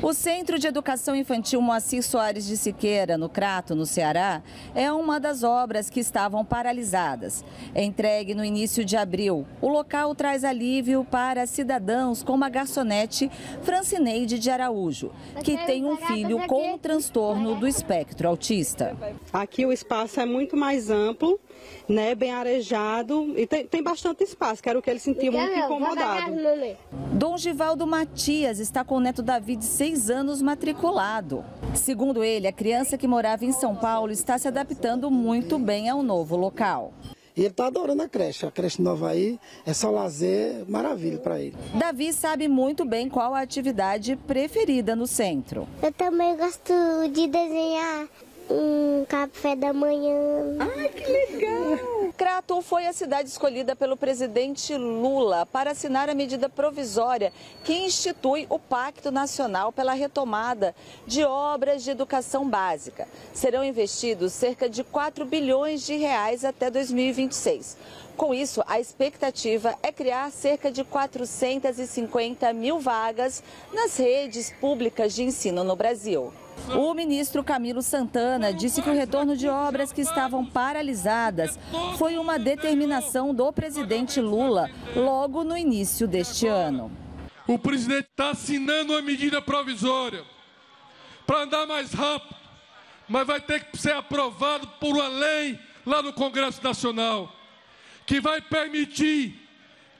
O Centro de Educação Infantil Moacir Soares de Siqueira, no Crato, no Ceará, é uma das obras que estavam paralisadas. Entregue no início de abril, o local traz alívio para cidadãos como a garçonete Francineide de Araújo, que tem um filho com um transtorno do espectro autista. Aqui o espaço é muito mais amplo, né, bem arejado e tem bastante espaço, que era o que ele sentia muito incomodado. Dom Givaldo Matias está com o neto Davi de 6 anos matriculado. Segundo ele, a criança que morava em São Paulo está se adaptando muito bem ao novo local. E ele está adorando a creche nova aí, é só lazer, maravilha para ele. Davi sabe muito bem qual a atividade preferida no centro. Eu também gosto de desenhar um café da manhã. Ai, que legal! Crato foi a cidade escolhida pelo presidente Lula para assinar a medida provisória que institui o Pacto Nacional pela Retomada de Obras de Educação Básica. Serão investidos cerca de 4 bilhões de reais até 2026. Com isso, a expectativa é criar cerca de 450 mil vagas nas redes públicas de ensino no Brasil. O ministro Camilo Santana disse que o retorno de obras que estavam paralisadas foi uma determinação do presidente Lula logo no início deste ano. O presidente está assinando uma medida provisória para andar mais rápido, mas vai ter que ser aprovado por uma lei lá no Congresso Nacional, que vai permitir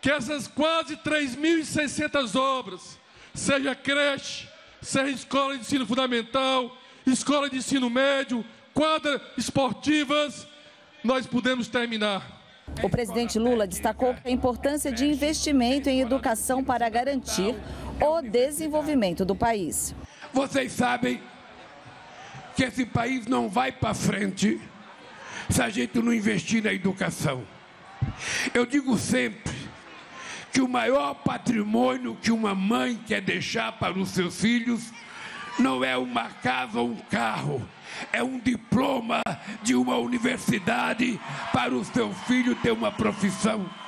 que essas quase 3.600 obras, seja creche, seja escola de ensino fundamental, escola de ensino médio, quadras esportivas, nós podemos terminar. O presidente Lula destacou a importância de investimento em educação para garantir o desenvolvimento do país. Vocês sabem que esse país não vai para frente se a gente não investir na educação. Eu digo sempre que o maior patrimônio que uma mãe quer deixar para os seus filhos não é uma casa ou um carro, é um diploma de uma universidade para o seu filho ter uma profissão.